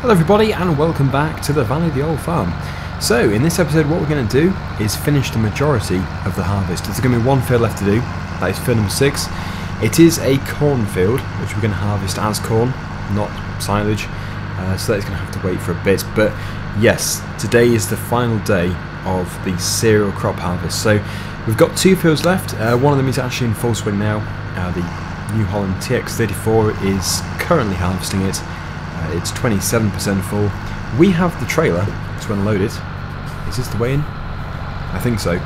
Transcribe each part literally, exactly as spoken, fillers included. Hello everybody and welcome back to The Valley The Old Farm. So in this episode what we're going to do is finish the majority of the harvest. There's going to be one field left to do, that is field number six. It is a cornfield which we're going to harvest as corn, not silage, uh, so that's going to have to wait for a bit. But yes, today is the final day of the cereal crop harvest. So we've got two fields left, uh, one of them is actually in full swing now. Uh, the New Holland T X thirty-four is currently harvesting it. Uh, it's twenty-seven percent full. We have the trailer to unload it. Is this the way in? I think so.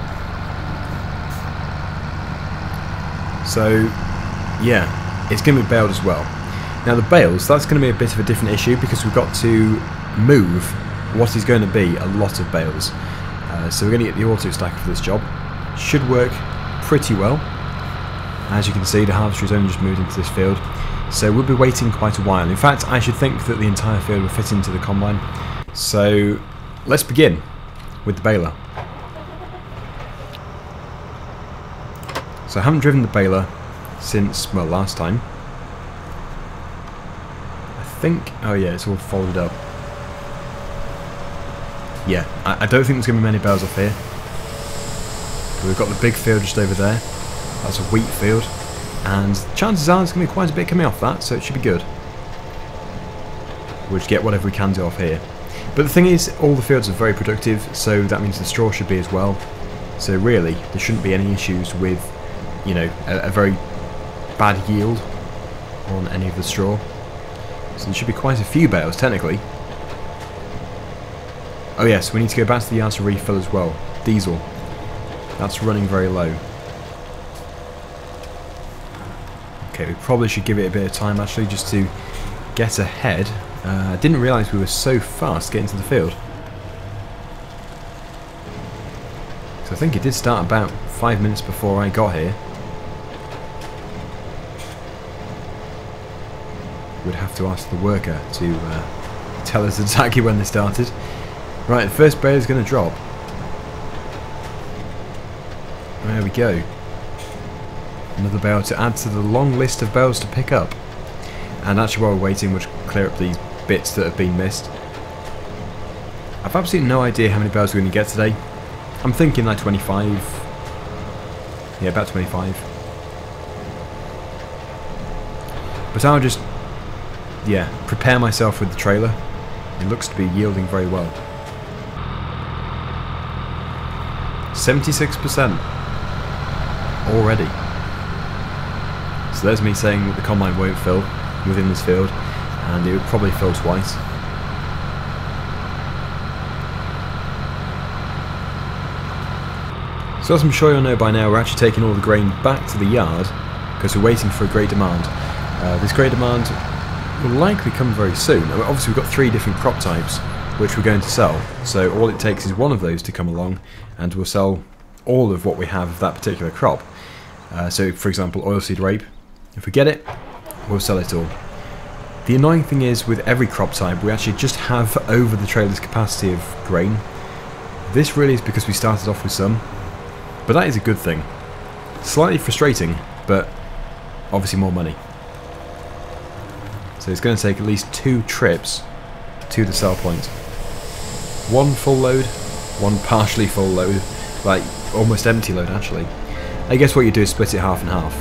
So, yeah, it's going to be baled as well. Now the bales, that's going to be a bit of a different issue because we've got to move what is going to be a lot of bales. Uh, so we're going to get the auto stacker for this job. Should work pretty well. As you can see, the harvester's only just moved into this field. So we'll be waiting quite a while. In fact, I should think that the entire field will fit into the combine. So let's begin with the baler. So I haven't driven the baler since, well, last time. I think, oh yeah, it's all folded up. Yeah, I, I don't think there's going to be many bales off here. We've got the big field just over there. That's a wheat field. And chances are there's going to be quite a bit coming off that, so it should be good. We'll just get whatever we can do off here. But the thing is, all the fields are very productive, so that means the straw should be as well. So really, there shouldn't be any issues with, you know, a, a very bad yield on any of the straw. So there should be quite a few bales, technically. Oh yes, we need to go back to the yard to refill as well. Diesel. That's running very low. Okay, we probably should give it a bit of time actually just to get ahead. Uh, I didn't realise we were so fast getting to the field. So I think it did start about five minutes before I got here. We'd have to ask the worker to uh, tell us exactly when they started. Right, the first bale is going to drop. There we go. Another bale to add to the long list of bales to pick up. And actually while we're waiting we'll clear up these bits that have been missed. I've absolutely no idea how many bales we're going to get today. I'm thinking like twenty-five. Yeah, about twenty-five. But I'll just, yeah, prepare myself with the trailer. It looks to be yielding very well. seventy-six percent already. So there's me saying that the combine won't fill within this field, and it would probably fill twice. So as I'm sure you'll know by now, we're actually taking all the grain back to the yard because we're waiting for a great demand. Uh, this great demand will likely come very soon. Obviously we've got three different crop types which we're going to sell, so all it takes is one of those to come along and we'll sell all of what we have of that particular crop. Uh, so for example, oilseed rape. If we get it, we'll sell it all. The annoying thing is, with every crop type, we actually just have over the trailer's capacity of grain. This really is because we started off with some, but that is a good thing. Slightly frustrating, but obviously more money. So it's going to take at least two trips to the sell point. One full load, one partially full load, like almost empty load actually. I guess what you do is split it half and half.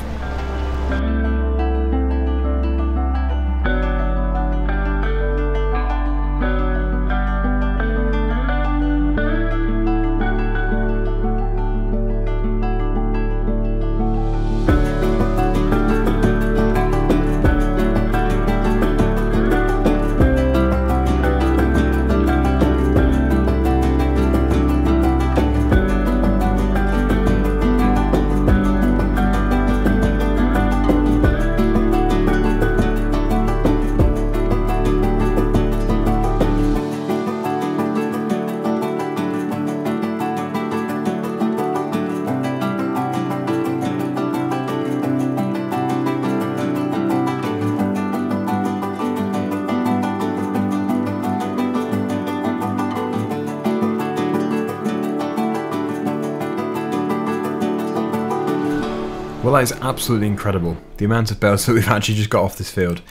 Well, that is absolutely incredible, the amount of bales that we've actually just got off this field.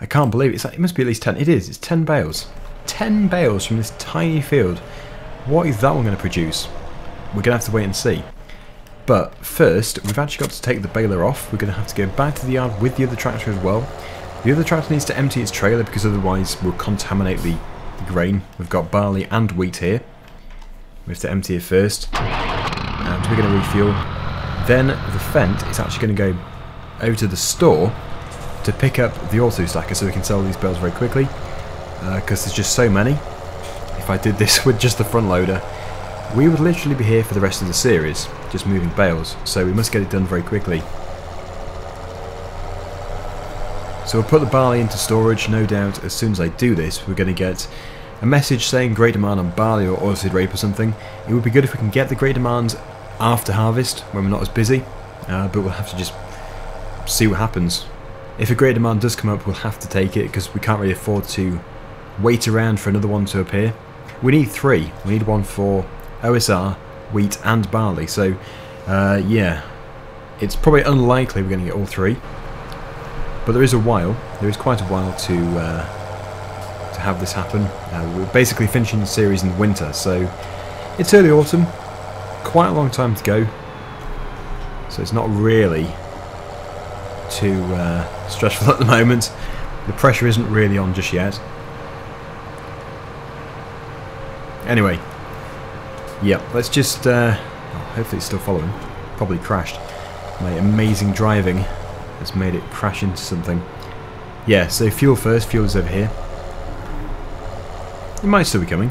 I can't believe it. It's like, it must be at least ten. It is, it's ten bales. ten bales from this tiny field. What is that one going to produce? We're going to have to wait and see. But first, we've actually got to take the baler off. We're going to have to go back to the yard with the other tractor as well. The other tractor needs to empty its trailer because otherwise we'll contaminate the, the grain. We've got barley and wheat here. We have to empty it first. And we're going to refuel. Then the Fendt is actually going to go over to the store to pick up the auto stacker so we can sell these bales very quickly. Because uh, there's just so many. If I did this with just the front loader, we would literally be here for the rest of the series, just moving bales, so we must get it done very quickly. So we'll put the barley into storage. No doubt as soon as I do this we're going to get a message saying great demand on barley or oilseed rape or something. It would be good if we can get the great demand after harvest when we're not as busy, uh, but we'll have to just see what happens. If a great demand does come up we'll have to take it because we can't really afford to wait around for another one to appear. We need three. We need one for O S R, wheat and barley, so uh, yeah, it's probably unlikely we're going to get all three, but there is a while, there is quite a while to uh, to have this happen. Uh, we're basically finishing the series in the winter, so it's early autumn, quite a long time to go, so it's not really too uh, stressful at the moment. The pressure isn't really on just yet. Anyway. Yep, let's just, uh, hopefully it's still following. Probably crashed. My amazing driving has made it crash into something. Yeah, so fuel first, fuel's over here. It might still be coming.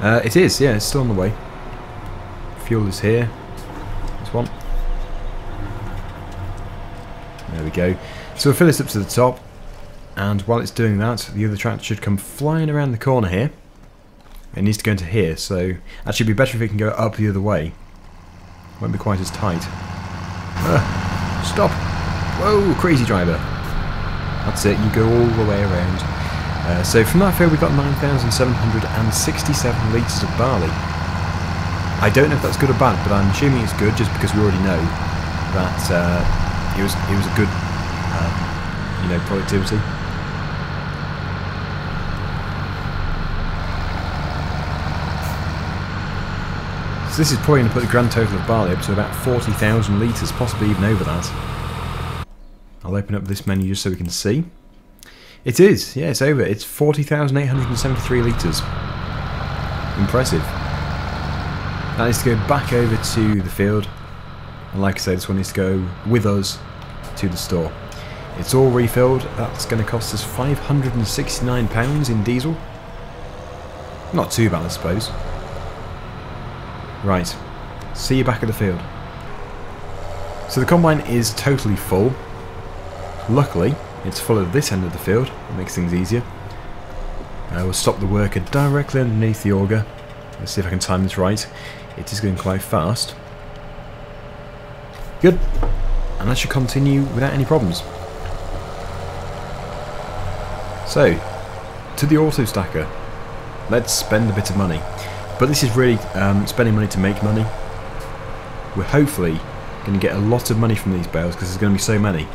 Uh, it is, yeah, it's still on the way. Fuel is here. There's one. There we go. So we'll fill this up to the top, and while it's doing that, the other tractor should come flying around the corner here. It needs to go into here, so actually it'd be better if it can go up the other way. Won't be quite as tight. Uh, stop! Whoa, crazy driver! That's it, you go all the way around. Uh, so from that field we've got nine thousand seven hundred sixty-seven litres of barley. I don't know if that's good or bad, but I'm assuming it's good just because we already know that uh, it was it was a good um, you know, productivity. This is probably going to put the grand total of barley up to about forty thousand litres, possibly even over that. I'll open up this menu just so we can see. It is, yeah, it's over. It's forty thousand eight hundred seventy-three litres. Impressive. That needs to go back over to the field. And like I say, this one needs to go with us to the store. It's all refilled. That's going to cost us five hundred sixty-nine pounds in diesel. Not too bad, I suppose. Right, see you back at the field. So the combine is totally full. Luckily, it's full at this end of the field. It makes things easier. Uh, we'll stop the worker directly underneath the auger. Let's see if I can time this right. It is going quite fast. Good. And that should continue without any problems. So, to the auto stacker. Let's spend a bit of money. But this is really um, spending money to make money. We're hopefully going to get a lot of money from these bales because there's going to be so many.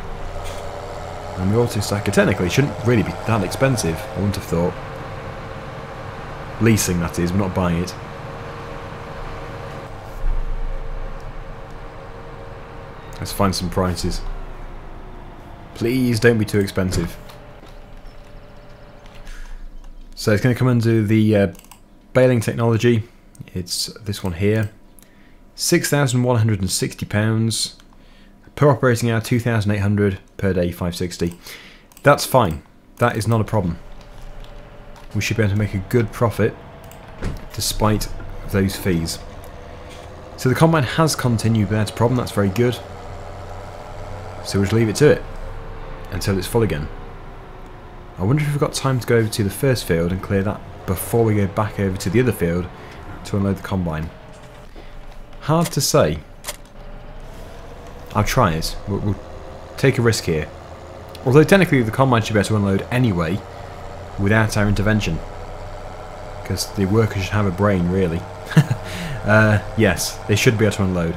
And the auto stacker technically shouldn't really be that expensive, I wouldn't have thought. Leasing, that is, we're not buying it. Let's find some prices. Please don't be too expensive. So it's going to come under the Uh, baling technology. It's this one here, six thousand one hundred sixty pounds per operating hour, two thousand eight hundred per day, five sixty. That's fine. That is not a problem. We should be able to make a good profit despite those fees. So the combine has continued without a problem. That's very good. So we'll just leave it to it until it's full again. I wonder if we've got time to go over to the first field and clear that before we go back over to the other field to unload the combine. Hard to say. I'll try it. We'll, we'll take a risk here. Although technically the combine should be able to unload anyway without our intervention. Because the workers should have a brain, really. uh, yes, they should be able to unload.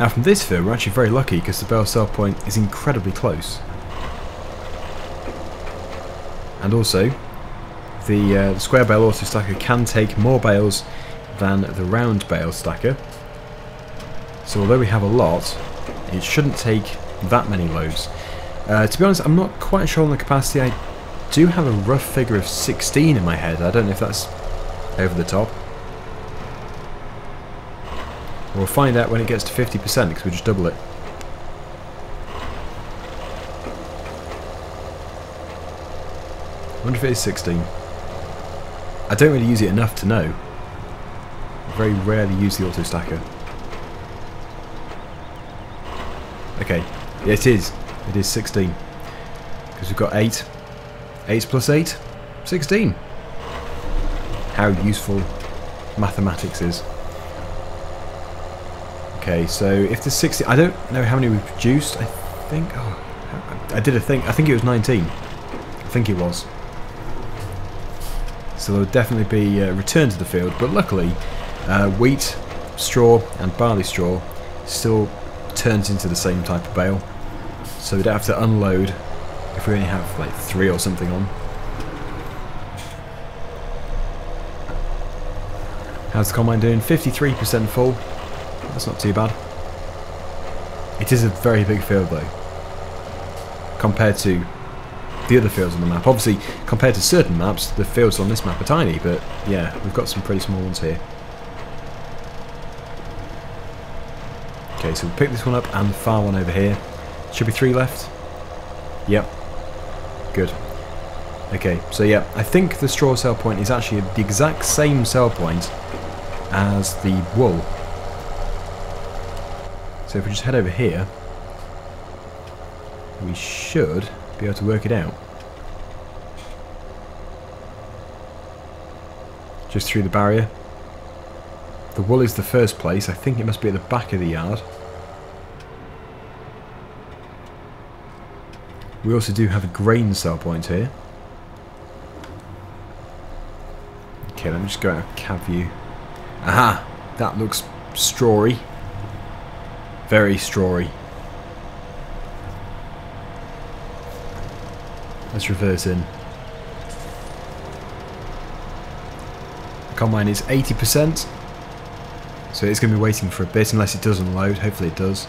Now from this field we're actually very lucky because the bale sell point is incredibly close. And also, the, uh, the square bale auto stacker can take more bales than the round bale stacker. So although we have a lot, it shouldn't take that many loads. Uh, to be honest, I'm not quite sure on the capacity. I do have a rough figure of sixteen in my head. I don't know if that's over the top. We'll find out when it gets to fifty percent because we just double it. I wonder if it is sixteen. I don't really use it enough to know. I very rarely use the auto stacker. Okay, it is. It is sixteen. Because we've got eight. eight plus eight? sixteen. How useful mathematics is. Okay, so if there's sixty, I don't know how many we produced. I think, oh, I did a thing. I think it was nineteen. I think it was. So there would definitely be a return to the field, but luckily, uh, wheat, straw, and barley straw still turns into the same type of bale, so we don't have to unload if we only have like three or something on. How's the combine doing? fifty-three percent full. That's not too bad. It is a very big field though, compared to the other fields on the map. Obviously, compared to certain maps, the fields on this map are tiny, but yeah, we've got some pretty small ones here. Okay, so we'll pick this one up and the far one over here. Should be three left. Yep. Good. Okay, so yeah, I think the straw sell point is actually the exact same sell point as the wool. So if we just head over here, we should be able to work it out. Just through the barrier. The wool is the first place. I think it must be at the back of the yard. We also do have a grain sell point here. Okay, let me just go out of cab view. Aha! That looks strawy. Very strawy. Let's reverse in. The combine is eighty percent, so it's going to be waiting for a bit unless it does unload. Hopefully it does.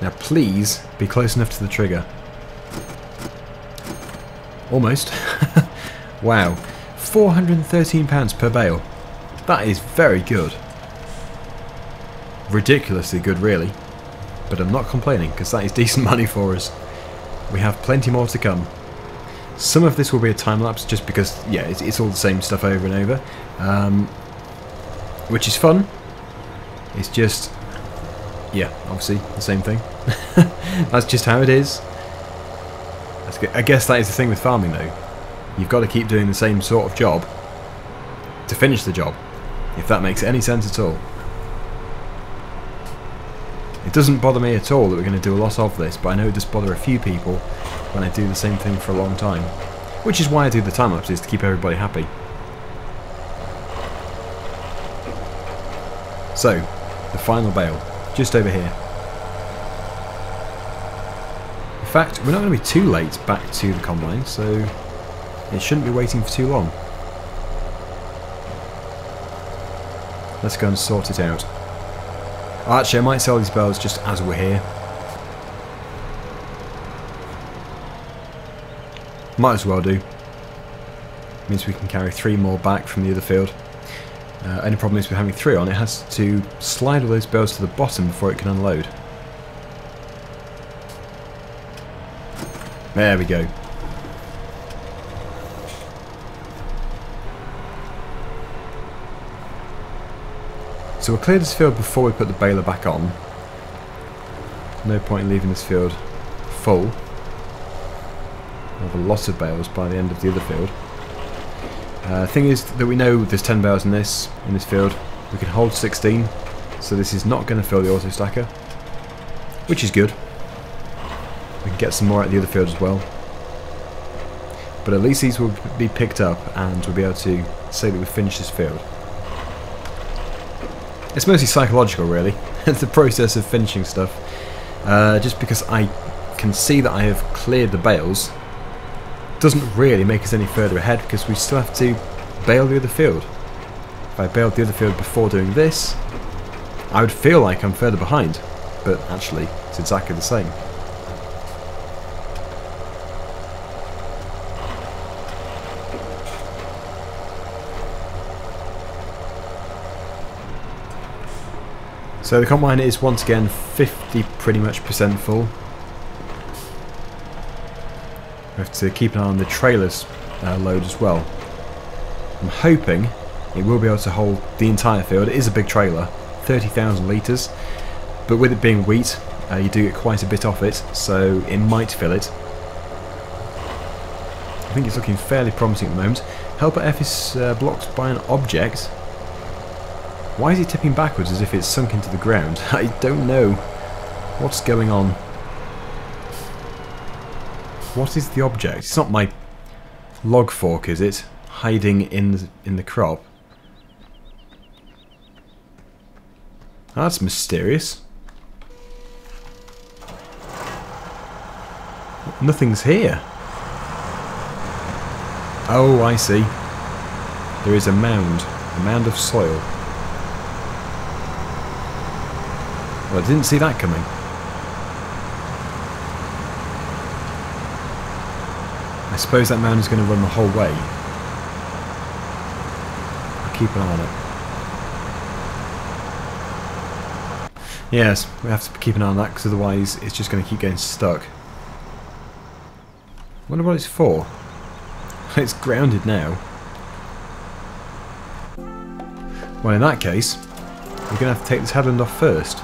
Now please be close enough to the trigger. Almost. Wow. four hundred and thirteen pounds per bale. That is very good. Ridiculously good, really, but I'm not complaining because that is decent money for us. We have plenty more to come. Some of this will be a time lapse, just because yeah, it's, it's all the same stuff over and over, um, which is fun. It's just yeah, obviously the same thing. That's just how it is. That's good. I guess that is the thing with farming, though. You've got to keep doing the same sort of job to finish the job, if that makes any sense at all. It doesn't bother me at all that we're going to do a lot of this, but I know it does bother a few people when I do the same thing for a long time. Which is why I do the time lapses, to keep everybody happy. So, the final bale, just over here. In fact, we're not going to be too late back to the combine, so it shouldn't be waiting for too long. Let's go and sort it out. Actually, I might sell these bales just as we're here. Might as well do. Means we can carry three more back from the other field. Uh, only problem is with having three on, it has to slide all those bales to the bottom before it can unload. There we go. So we'll clear this field before we put the baler back on. No point in leaving this field full. We'll have a lot of bales by the end of the other field. Uh, thing is that we know there's ten bales in this in this field. We can hold sixteen, so this is not going to fill the auto stacker, which is good. We can get some more out of the other field as well. But at least these will be picked up, and we'll be able to say that we've finished this field. It's mostly psychological, really. It's the process of finishing stuff. Uh, just because I can see that I have cleared the bales doesn't really make us any further ahead, because we still have to bale the other field. If I bailed the other field before doing this, I would feel like I'm further behind, but actually it's exactly the same. So the combine is once again fifty pretty much percent full. We have to keep an eye on the trailer's uh, load as well. I'm hoping it will be able to hold the entire field. It is a big trailer, thirty thousand litres, but with it being wheat, uh, you do get quite a bit off it, so it might fill it. I think it's looking fairly promising at the moment. Helper F is uh, blocked by an object. Why is it tipping backwards as if it's sunk into the ground? I don't know what's going on. What is the object? It's not my log fork, is it? Hiding in the, in the crop. Oh, that's mysterious. Nothing's here. Oh, I see. There is a mound. A mound of soil. Well, I didn't see that coming. I suppose that man is going to run the whole way. I'll keep an eye on it. Yes, we have to keep an eye on that, because otherwise it's just going to keep getting stuck. I wonder what it's for. It's grounded now. Well, in that case, we're going to have to take this headland off first.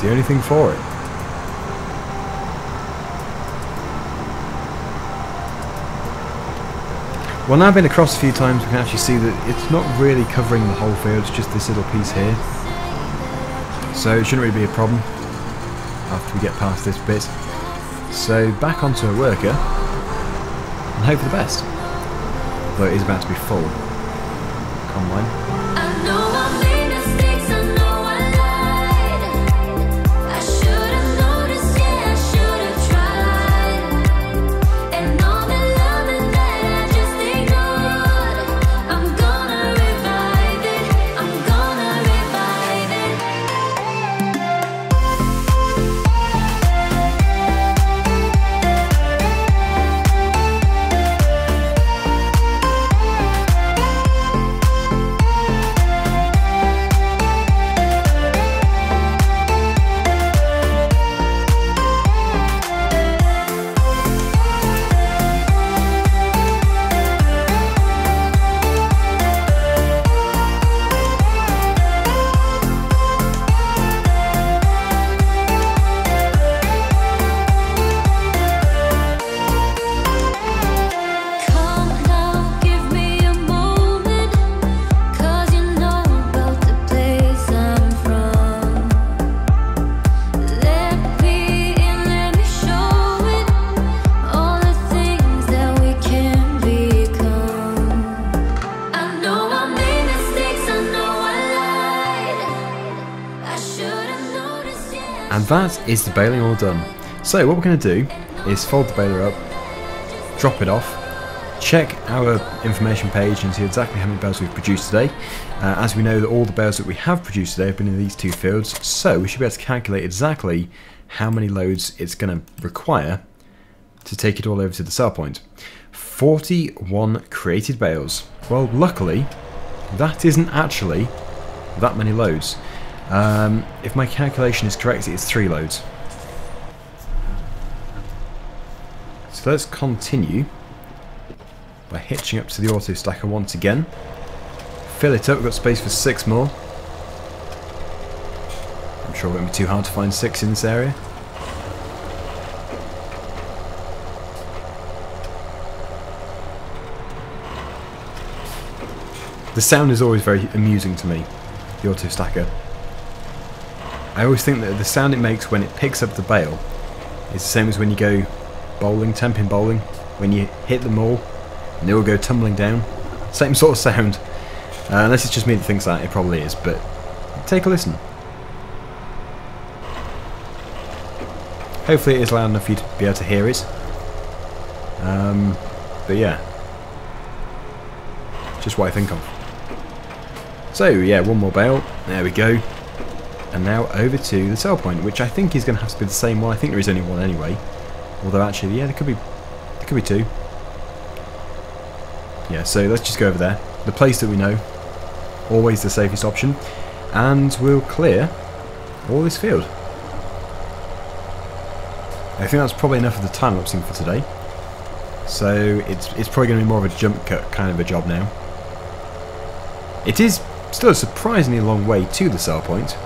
The only thing for it. Well, now I've been across a few times, we can actually see that it's not really covering the whole field, it's just this little piece here. So it shouldn't really be a problem after we get past this bit. So back onto a worker and hope for the best. Though it is about to be full. Combine. And that is the baling all done. So what we're going to do is fold the baler up, drop it off, check our information page and see exactly how many bales we've produced today. Uh, as we know that all the bales that we have produced today have been in these two fields, so we should be able to calculate exactly how many loads it's going to require to take it all over to the sell point. forty-one created bales. Well, luckily, that isn't actually that many loads. Um, if my calculation is correct, it's three loads. So let's continue by hitching up to the auto stacker once again. Fill it up, we've got space for six more. I'm sure it won't be too hard to find six in this area. The sound is always very amusing to me, the auto stacker. I always think that the sound it makes when it picks up the bale is the same as when you go bowling, temping bowling, when you hit them all and they all go tumbling down. Same sort of sound. Uh, unless it's just me that thinks that, it probably is, but take a listen. Hopefully it is loud enough for you to be able to hear it. Um, but yeah. Just what I think of. So yeah, one more bale. There we go. And now over to the sell point, which I think is going to have to be the same one. I think there is only one anyway. Although actually, yeah, there could be, there could be two. Yeah, so let's just go over there. The place that we know. Always the safest option. And we'll clear all this field. I think that's probably enough of the time-lapsing for today. So it's, it's probably going to be more of a jump cut kind of a job now. It is still a surprisingly long way to the sell point.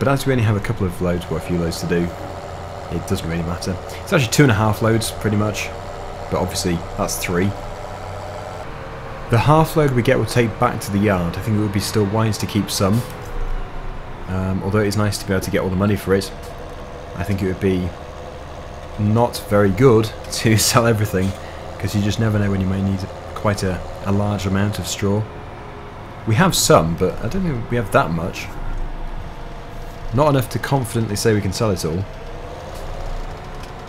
But as we only have a couple of loads, or a few loads to do, it doesn't really matter. It's actually two and a half loads, pretty much. But obviously, that's three. The half load we get will take back to the yard. I think it would be still wise to keep some. Um, although it's nice to be able to get all the money for it. I think it would be not very good to sell everything, because you just never know when you may need quite a, a large amount of straw. We have some, but I don't think we have that much. Not enough to confidently say we can sell it all.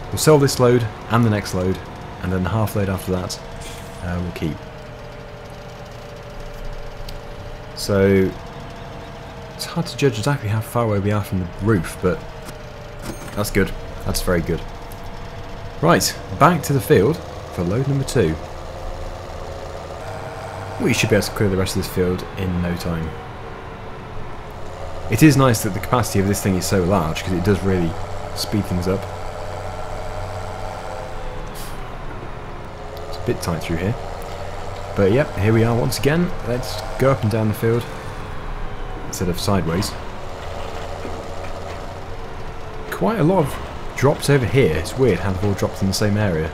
We'll sell this load, and the next load, and then the half load after that uh, we'll keep. So, it's hard to judge exactly how far away we are from the roof, but that's good. That's very good. Right, back to the field for load number two. We should be able to clear the rest of this field in no time. It is nice that the capacity of this thing is so large, because it does really speed things up. It's a bit tight through here. But yep, here we are once again. Let's go up and down the field instead of sideways. Quite a lot of drops over here. It's weird how they've all dropped in the same area.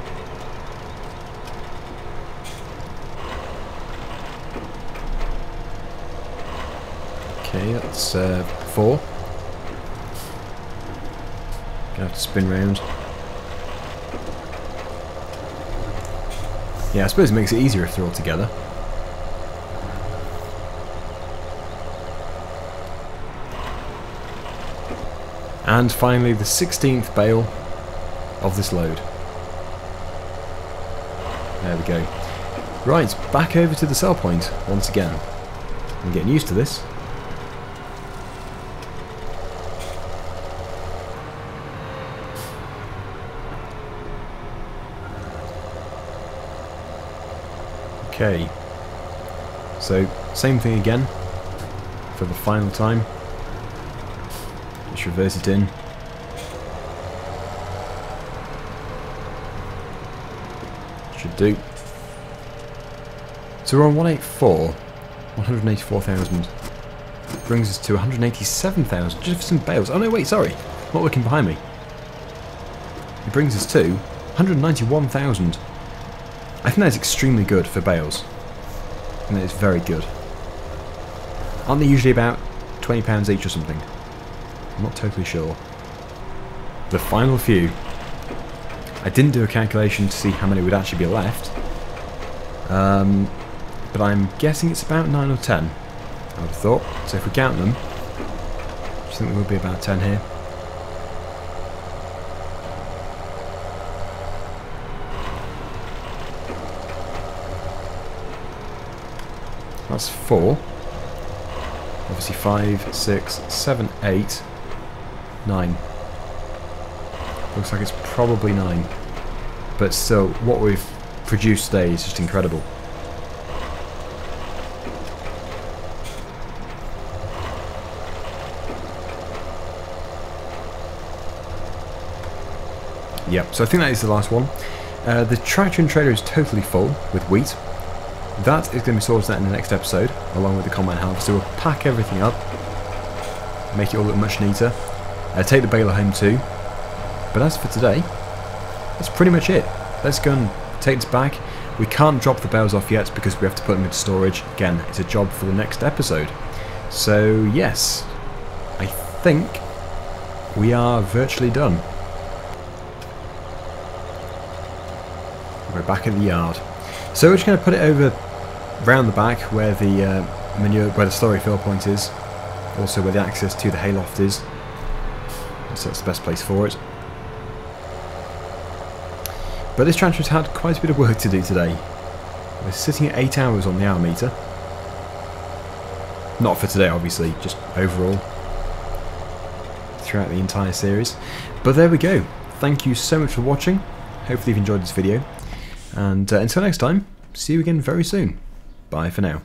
Okay, that's uh, four. Gonna have to spin round. Yeah, I suppose it makes it easier if they're all together. And finally, the sixteenth bale of this load. There we go. Right, back over to the sell point once again. I'm getting used to this. Okay, so same thing again for the final time. Just reverse it in. Should do. So we're on one eighty-four, one hundred eighty-four thousand. Brings us to one hundred eighty-seven thousand, just for some bales. Oh no, wait, sorry, not looking behind me. It brings us to one hundred ninety-one thousand. I think that's extremely good for bales. And that is very good. Aren't they usually about twenty pounds each or something? I'm not totally sure. The final few. I didn't do a calculation to see how many would actually be left. Um, but I'm guessing it's about nine or ten. I would have thought. So if we count them, I think there will be about ten here. That's four. Obviously five, six, seven, eight, nine. Looks like it's probably nine. But still, what we've produced today is just incredible. Yep, so I think that is the last one. Uh, the tractor and trailer is totally full with wheat. That is going to be sorted out in the next episode, along with the combine harvester. We'll pack everything up, make it all look much neater, uh, take the baler home too. But as for today, that's pretty much it. Let's go and take this back. We can't drop the bales off yet because we have to put them into storage. Again, it's a job for the next episode. So yes, I think we are virtually done. We're back at the yard. So we're just going to put it over round the back where the uh, manure, where the slurry fill point is, also where the access to the hayloft is. So that's the best place for it. But this tractor's had quite a bit of work to do today. We're sitting at eight hours on the hour meter. Not for today, obviously, just overall throughout the entire series. But there we go. Thank you so much for watching. Hopefully you've enjoyed this video. And uh, until next time, see you again very soon. Bye for now.